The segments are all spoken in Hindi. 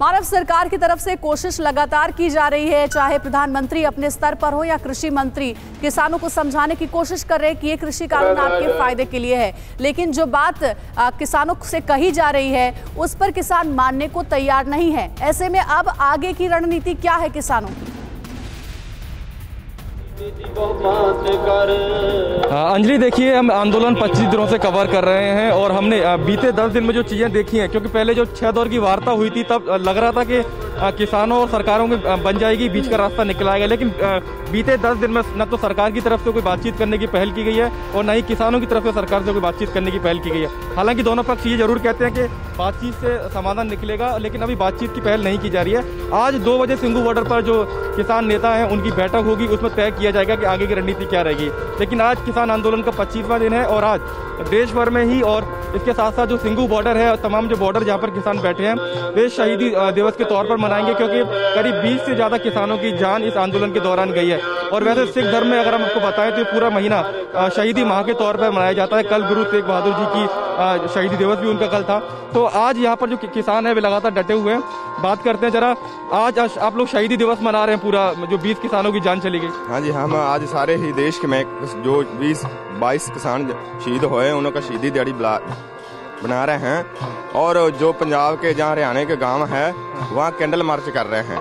मानव सरकार की तरफ से कोशिश लगातार की जा रही है, चाहे प्रधानमंत्री अपने स्तर पर हो या कृषि मंत्री, किसानों को समझाने की कोशिश कर रहे हैं कि ये कृषि कानून आपके फायदे के लिए है, लेकिन जो बात किसानों से कही जा रही है उस पर किसान मानने को तैयार नहीं है। ऐसे में अब आगे की रणनीति क्या है किसानों की? अंजलि, देखिए हम आंदोलन 25 दिनों से कवर कर रहे हैं और हमने बीते 10 दिन में जो चीज़ें देखी हैं, क्योंकि पहले जो 6 दौर की वार्ता हुई थी तब लग रहा था कि किसानों और सरकारों में बन जाएगी, बीच का रास्ता निकल आएगा, लेकिन बीते 10 दिन में न तो सरकार की तरफ से कोई बातचीत करने की पहल की गई है और न ही किसानों की तरफ से सरकार से कोई बातचीत करने की पहल की गई है। हालांकि दोनों पक्ष ये जरूर कहते हैं कि बातचीत से समाधान निकलेगा, लेकिन अभी बातचीत की पहल नहीं की जा रही है। आज 2 बजे सिंघू बॉर्डर पर जो किसान नेता हैं उनकी बैठक होगी, उसमें तय किया जाएगा कि आगे की रणनीति क्या रहेगी। लेकिन आज किसान आंदोलन का 25वां दिन है और आज देश भर में ही और इसके साथ साथ जो सिंघू बॉर्डर है और तमाम जो बॉर्डर जहां पर किसान बैठे हैं वे शहीदी दिवस के तौर पर मनाएंगे, क्योंकि करीब 20 से ज़्यादा किसानों की जान इस आंदोलन के दौरान गई है। और वैसे सिख धर्म में अगर हम आपको बताएं तो पूरा महीना शहीदी माह के तौर पर मनाया जाता है। कल गुरु तेग बहादुर जी की शहीदी दिवस भी उनका कल था, तो आज यहाँ पर जो किसान है वे लगातार डटे हुए हैं। बात करते हैं जरा, आज आप लोग शहीदी दिवस मना रहे हैं, पूरा जो 20 किसानों की जान चली गई। हाँ जी, हम आज सारे ही देश के में जो 22 किसान शहीद हुए हैं उनका शहीदी दिहाड़ी बना रहे हैं और जो पंजाब के जहाँ हरियाणा के गांव है वहाँ कैंडल मार्च कर रहे हैं।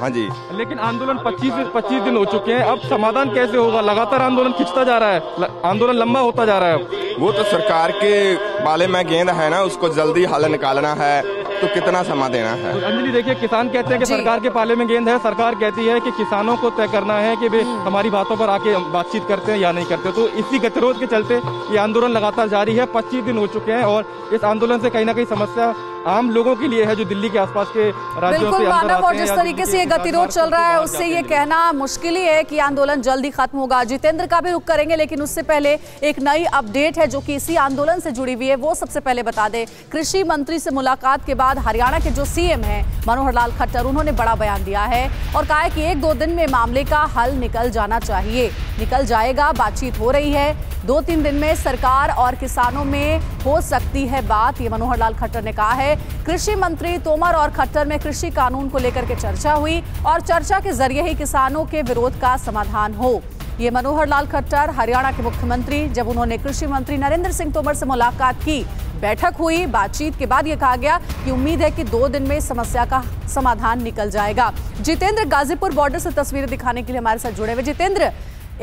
हाँ जी, लेकिन आंदोलन 25 दिन हो चुके हैं, अब समाधान कैसे होगा? लगातार आंदोलन खिंचता जा रहा है, आंदोलन लंबा होता जा रहा है। वो तो सरकार के बाले में गेंद है ना, उसको जल्दी हल निकालना है तो कितना समा देना है। अंजलि, देखिए किसान कहते हैं कि सरकार के पाले में गेंद है, सरकार कहती है कि किसानों को तय करना है कि वे हमारी बातों पर आके बातचीत करते हैं या नहीं करते। तो इसी गतिरोध के चलते ये आंदोलन लगातार जारी है, 25 दिन हो चुके हैं और इस आंदोलन से कहीं ना कहीं समस्या आम लोगों के लिए है जो दिल्ली के आसपास के राज्यों से आते हैं। और जिस तरीके से ये गतिरोध चल रहा है उससे ये कहना मुश्किल ही है कि आंदोलन जल्दी खत्म होगा। जितेंद्र का भी रुख करेंगे, लेकिन उससे पहले एक नई अपडेट है जो कि इसी आंदोलन से जुड़ी हुई है, वो सबसे पहले बता दें। कृषि मंत्री से मुलाकात के बाद हरियाणा के जो सीएम हैं मनोहर लाल खट्टर, उन्होंने बड़ा बयान दिया है और कहा है कि 1-2 दिन में मामले का हल निकल जाना चाहिए, निकल जाएगा। बातचीत हो रही है, 2-3 दिन में सरकार और किसानों में हो सकती है बात, ये मनोहर लाल खट्टर ने कहा है। कृषि मंत्री तोमर और खट्टर में कृषि कानून को लेकर के चर्चा हुई और चर्चा के जरिए ही किसानों के विरोध का समाधान हो। ये मनोहर लाल खट्टर हरियाणा के मुख्यमंत्री, जब उन्होंने कृषि मंत्री नरेंद्र सिंह तोमर से मुलाकात की, बैठक हुई, बातचीत के बाद यह कहा गया कि उम्मीद है कि 2 दिन में समस्या का समाधान निकल जाएगा। जितेंद्र गाजीपुर बॉर्डर से तस्वीरें दिखाने के लिए हमारे साथ जुड़े हुए। जितेंद्र,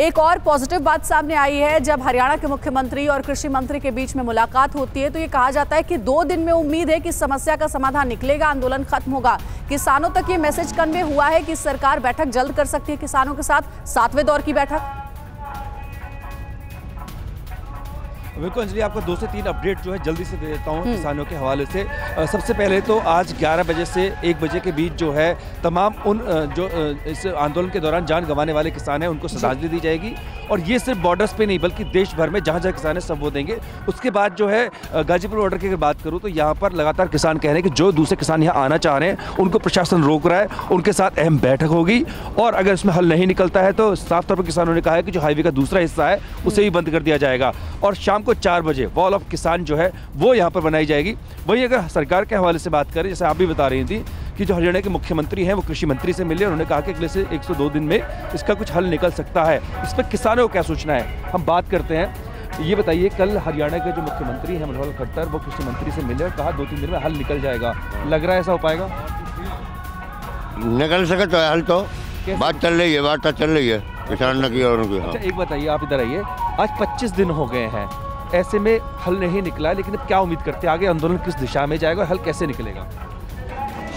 एक और पॉजिटिव बात सामने आई है, जब हरियाणा के मुख्यमंत्री और कृषि मंत्री के बीच में मुलाकात होती है तो ये कहा जाता है कि 2 दिन में उम्मीद है कि समस्या का समाधान निकलेगा, आंदोलन खत्म होगा। किसानों तक ये मैसेज कन्वे हुआ है कि सरकार बैठक जल्द कर सकती है किसानों के साथ, 7वें दौर की बैठक। बिल्कुल अंजलि, आपको 2 से 3 अपडेट जो है जल्दी से दे देता हूँ किसानों के हवाले से। सबसे पहले तो आज 11 बजे से 1 बजे के बीच जो है तमाम उन जो इस आंदोलन के दौरान जान गंवाने वाले किसान हैं उनको श्रद्धांजलि दी जाएगी और ये सिर्फ बॉर्डर्स पे नहीं बल्कि देश भर में जहाँ जहाँ किसान हैं सब वो देंगे। उसके बाद जो है गाजीपुर बॉर्डर की अगर बात करूँ तो यहाँ पर लगातार किसान कह रहे हैं कि जो दूसरे किसान यहाँ आना चाह रहे हैं उनको प्रशासन रोक रहा है, उनके साथ अहम बैठक होगी और अगर इसमें हल नहीं निकलता है तो साफ तौर पर किसानों ने कहा है कि जो हाईवे का दूसरा हिस्सा है उसे भी बंद कर दिया जाएगा और शाम को 4 बजे वॉल ऑफ किसान जो है वो यहाँ पर बनाई जाएगी। वहीं अगर सरकार के हवाले से बात करें, जैसे आप भी बता रही थी कि जो हरियाणा के मुख्यमंत्री हैं वो कृषि मंत्री से मिले और उन्होंने कहा कि अगले से 102 दिन में इसका कुछ हल निकल सकता है। इस पर किसानों को क्या सोचना है, हम बात करते हैं। ये बताइए, कल हरियाणा के जो मुख्यमंत्री हैं मनोहर खट्टर, वो कृषि मंत्री से मिले और कहा 2-3 दिन में हल निकल जाएगा। लग रहा है ऐसा हो पाएगा? निकल सकता है हल, तो बात चल रही है, वार्ता चल रही है किसान ने की और उनकी। अच्छा, एक बताइए, आप इधर आइए, आज 25 दिन हो गए हैं, ऐसे में हल नहीं निकला, लेकिन अब क्या उम्मीद करते हैं आगे आंदोलन किस दिशा में जाएगा, हल कैसे निकलेगा?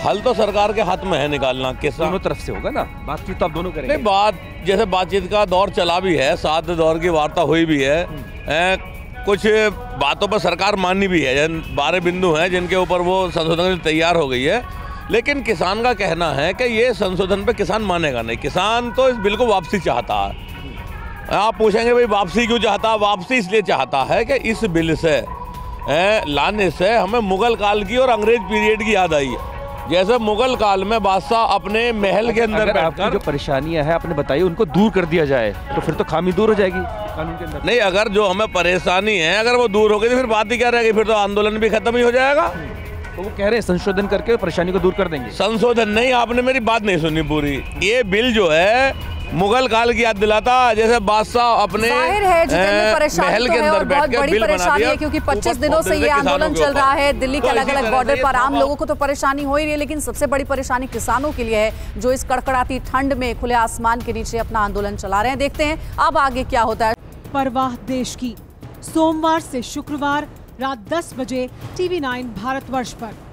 हल तो सरकार के हाथ में है निकालना, किसान दोनों तरफ से होगा ना, बातचीत तो आप दोनों करेंगे। नहीं, बात जैसे बातचीत का दौर चला भी है, 7 दौर की वार्ता हुई भी है, कुछ बातों पर सरकार माननी भी है, 12 बिंदु हैं जिनके ऊपर वो संशोधन तैयार हो गई है, लेकिन किसान का कहना है कि ये संशोधन पे किसान मानेगा नहीं। किसान तो इस बिल को वापसी चाहता है। आप पूछेंगे भाई वापसी क्यों चाहता है? वापसी इसलिए चाहता है कि इस बिल से लाने से हमें मुगल काल की और अंग्रेज पीरियड की याद आई है। जैसे मुगल काल में बादशाह अपने महल के अंदर बैठकर जो परेशानियां हैं आपने बताई उनको दूर कर दिया जाए तो फिर तो खामी दूर हो जाएगी कानून के अंदर। नहीं, अगर जो हमें परेशानी है अगर वो दूर हो गई तो फिर बात ही क्या रहेगी, फिर तो आंदोलन भी खत्म ही हो जाएगा। तो वो कह रहे हैं संशोधन करके परेशानी को दूर कर देंगे। संशोधन नहीं, आपने मेरी बात नहीं सुनी पूरी। ये बिल जो है मुगल काल की याद दिलाता, जैसे बादशाह अपने महल के अंदर बैठकर बिल बना दिया। क्योंकि 25 दिनों से ये आंदोलन चल रहा है दिल्ली के अलग अलग बॉर्डर पर। आम लोगों को तो परेशानी हो ही रही है, लेकिन सबसे बड़ी परेशानी किसानों के लिए है जो इस कड़कड़ाती ठंड में खुले आसमान के नीचे अपना आंदोलन चला रहे हैं। देखते हैं अब आगे क्या होता है। परवाह देश की, सोमवार से शुक्रवार रात 10 बजे TV9 भारतवर्ष पर।